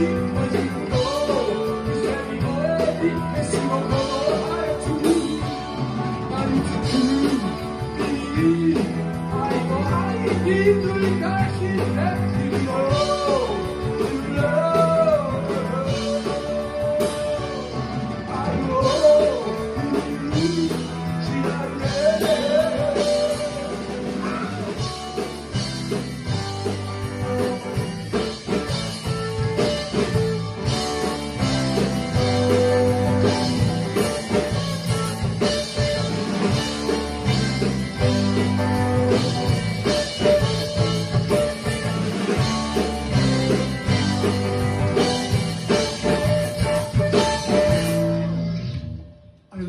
Keep